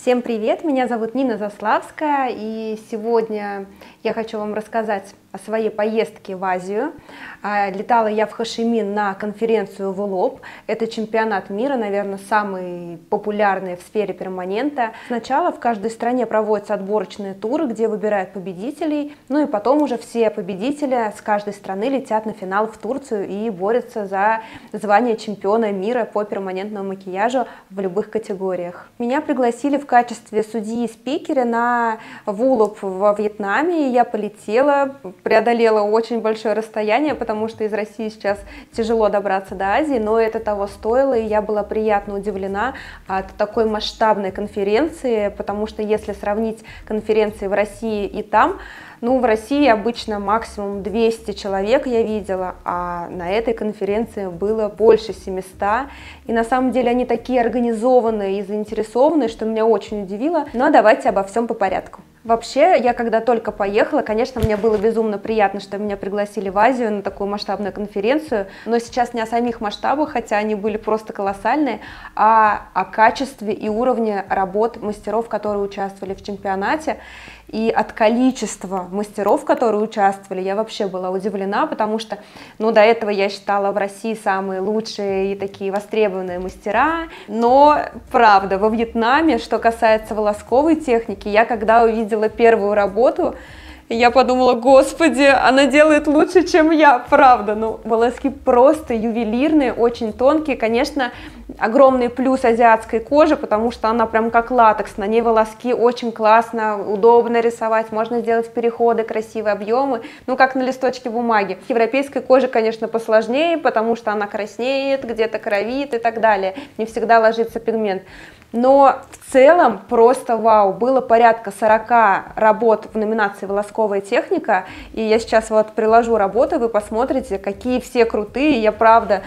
Всем привет! Меня зовут Нина Заславская, и сегодня я хочу вам рассказать о своей поездке в Азию. Летала я в Хошимин на конференцию Wulop. Это чемпионат мира, наверное, самый популярный в сфере перманента. Сначала в каждой стране проводятся отборочные туры, где выбирают победителей, ну и потом уже все победители с каждой страны летят на финал в Турцию и борются за звание чемпиона мира по перманентному макияжу в любых категориях. Меня пригласили в качестве судьи и спикера на Wulop во Вьетнаме. Я полетела, преодолела очень большое расстояние, потому что из России сейчас тяжело добраться до Азии, но это того стоило, и я была приятно удивлена от такой масштабной конференции, потому что если сравнить конференции в России и там, ну, в России обычно максимум 200 человек я видела, а на этой конференции было больше 700. И на самом деле они такие организованные и заинтересованные, что меня очень удивило. Но давайте обо всем по порядку. Вообще, я когда только поехала, конечно, мне было безумно приятно, что меня пригласили в Азию на такую масштабную конференцию, но сейчас не о самих масштабах, хотя они были просто колоссальные, а о качестве и уровне работ мастеров, которые участвовали в чемпионате, и от количества мастеров, которые участвовали, я вообще была удивлена, потому что, ну, до этого я считала в России самые лучшие и такие востребованные мастера, но, правда, во Вьетнаме, что касается волосковой техники, я когда увидела первую работу, я подумала, господи, она делает лучше, чем я, правда. Ну, волоски просто ювелирные, очень тонкие, конечно, огромный плюс азиатской кожи, потому что она прям как латекс, на ней волоски очень классно, удобно рисовать, можно сделать переходы, красивые объемы, ну, как на листочке бумаги. Европейской кожи, конечно, посложнее, потому что она краснеет, где-то кровит и так далее, не всегда ложится пигмент. Но в целом просто вау, было порядка 40 работ в номинации «Волосковая техника», и я сейчас вот приложу работы, вы посмотрите, какие все крутые, я правда...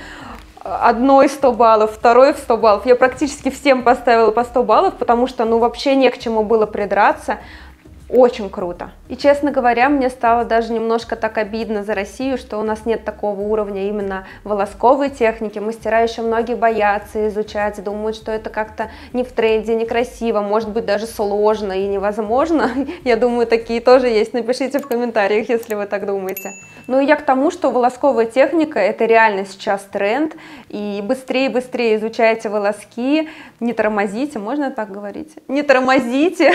Одной 100 баллов, второй в 100 баллов, я практически всем поставила по 100 баллов, потому что, ну, вообще не к чему было придраться. Очень круто. И, честно говоря, мне стало даже немножко так обидно за Россию, что у нас нет такого уровня именно волосковой техники. Мастера еще многие боятся изучать, думают, что это как-то не в тренде, некрасиво, может быть, даже сложно и невозможно. Я думаю, такие тоже есть. Напишите в комментариях, если вы так думаете. Ну и я к тому, что волосковая техника – это реально сейчас тренд. И быстрее-быстрее изучайте волоски, не тормозите, можно так говорить? Не тормозите,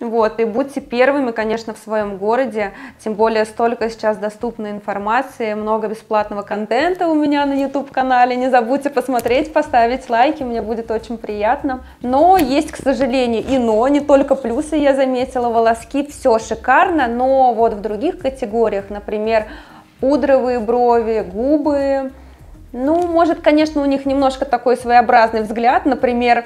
вот, и будьте первыми, конечно, в своем городе, тем более столько сейчас доступной информации, много бесплатного контента у меня на YouTube-канале, не забудьте посмотреть, поставить лайки, мне будет очень приятно. Но есть, к сожалению, и но, не только плюсы я заметила, волоски, все шикарно, но вот в других категориях, например, пудровые брови, губы, ну, может, конечно, у них немножко такой своеобразный взгляд, например,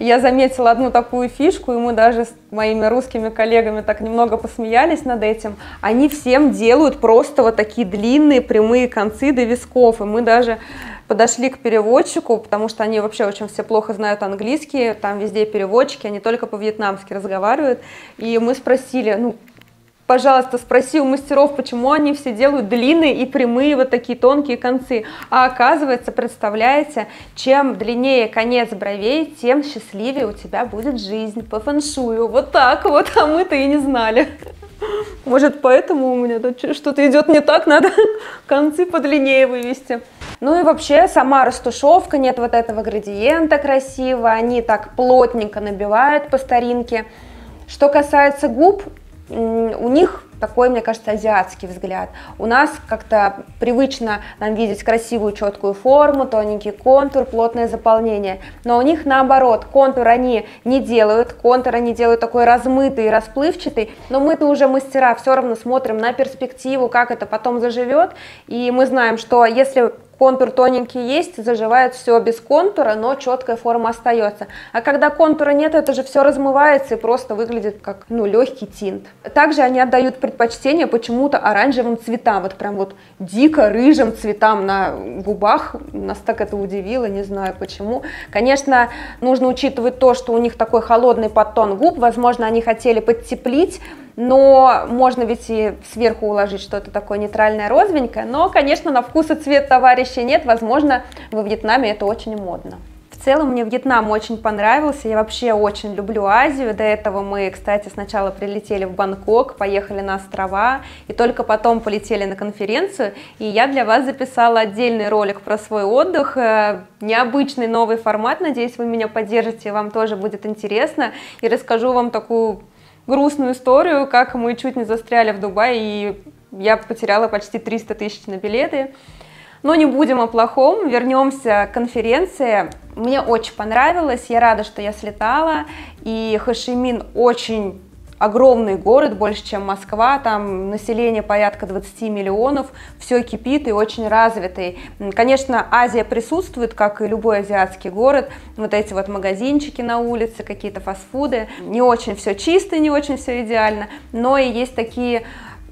я заметила одну такую фишку, и мы даже с моими русскими коллегами так немного посмеялись над этим. Они всем делают просто вот такие длинные прямые концы до висков, и мы даже подошли к переводчику, потому что они вообще очень все плохо знают английский, там везде переводчики, они только по-вьетнамски разговаривают, и мы спросили, ну, пожалуйста, спроси у мастеров, почему они все делают длинные и прямые вот такие тонкие концы. А оказывается, представляете, чем длиннее конец бровей, тем счастливее у тебя будет жизнь по фэншую. Вот так вот, а мы-то и не знали. Может, поэтому у меня тут что-то идет не так, надо концы подлиннее вывести. Ну и вообще сама растушевка, нет вот этого градиента красиво, они так плотненько набивают по старинке. Что касается губ, у них такой, мне кажется, азиатский взгляд. У нас как-то привычно нам видеть красивую четкую форму, тоненький контур, плотное заполнение. Но у них наоборот, контур они не делают, такой размытый, расплывчатый. Но мы-то уже мастера, все равно смотрим на перспективу, как это потом заживет. И мы знаем, что если... контур тоненький есть, заживает все без контура, но четкая форма остается. А когда контура нет, это же все размывается и просто выглядит как, ну, легкий тинт. Также они отдают предпочтение почему-то оранжевым цветам, вот прям вот дико рыжим цветам на губах. Нас так это удивило, не знаю почему. Конечно, нужно учитывать то, что у них такой холодный подтон губ, возможно, они хотели подтеплить, но можно ведь и сверху уложить что-то такое нейтральное, розовенькое, но, конечно, на вкус и цвет товарищей нет, возможно, во Вьетнаме это очень модно. В В целом мне Вьетнам очень понравился, я вообще очень люблю Азию. До этого мы, кстати, сначала прилетели в Бангкок, поехали на острова и только потом полетели на конференцию. И я для вас записала отдельный ролик про свой отдых, необычный новый формат, надеюсь, вы меня поддержите, вам тоже будет интересно. И расскажу вам такую грустную историю, как мы чуть не застряли в Дубае, и я потеряла почти 300 тысяч на билеты. Но не будем о плохом, вернемся к конференции. Мне очень понравилось, я рада, что я слетала, и Хошимин очень огромный город, больше, чем Москва, там население порядка 20 миллионов, все кипит и очень развитый. Конечно, Азия присутствует, как и любой азиатский город, вот эти вот магазинчики на улице, какие-то фастфуды, не очень все чисто, не очень все идеально, но и есть такие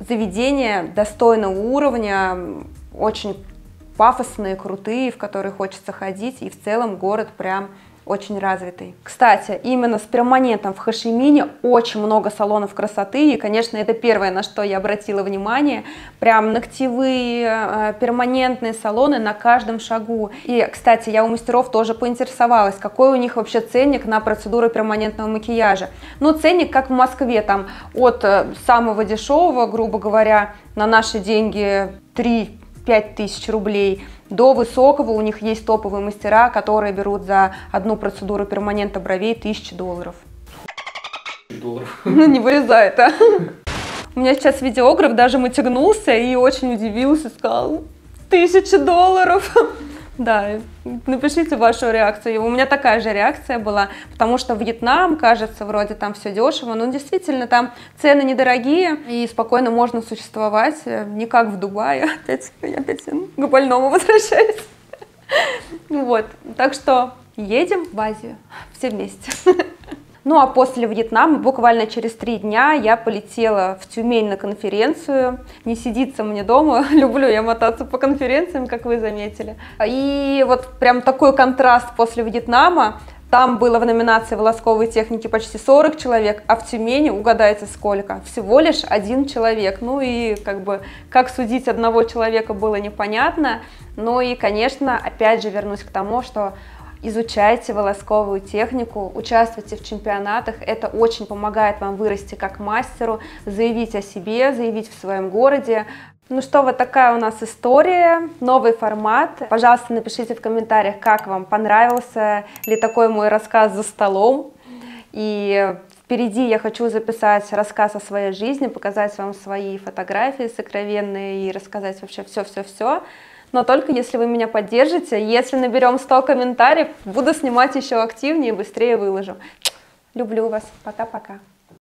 заведения достойного уровня, очень пафосные, крутые, в которые хочется ходить, и в целом город прям очень развитый. Кстати, именно с перманентом в Хошимине очень много салонов красоты, и, конечно, это первое, на что я обратила внимание. Прям ногтевые, перманентные салоны на каждом шагу. И, кстати, я у мастеров тоже поинтересовалась, какой у них вообще ценник на процедуру перманентного макияжа. Ну, ценник, как в Москве, там, от самого дешевого, грубо говоря, на наши деньги 3-5 тысяч рублей, до высокого. У них есть топовые мастера, которые берут за одну процедуру перманента бровей $1000. Долларов. Не вырезает, а? У меня сейчас видеограф даже мотягнулся и очень удивился, сказал: $1000. Да, напишите вашу реакцию. У меня такая же реакция была, потому что Вьетнам, кажется, вроде там все дешево, но действительно там цены недорогие и спокойно можно существовать, не как в Дубае. Я опять к больному возвращаюсь. Вот, так что едем в Азию все вместе. Ну а после Вьетнама, буквально через 3 дня, я полетела в Тюмень на конференцию. Не сидится мне дома, люблю я мотаться по конференциям, как вы заметили. И вот прям такой контраст после Вьетнама. Там было в номинации волосковой техники почти 40 человек, а в Тюмени, угадайте сколько, всего лишь 1 человек. Ну и как судить одного человека было непонятно. Ну и, конечно, опять же вернусь к тому, что изучайте волосковую технику, участвуйте в чемпионатах, это очень помогает вам вырасти как мастеру, заявить о себе, заявить в своем городе. Ну что, вот такая у нас история, новый формат. Пожалуйста, напишите в комментариях, как вам, понравился ли такой мой рассказ за столом. И впереди я хочу записать рассказ о своей жизни, показать вам свои фотографии сокровенные и рассказать вообще все-все-все. Но только если вы меня поддержите, если наберем 100 комментариев, буду снимать еще активнее и быстрее выложу. Люблю вас, пока-пока.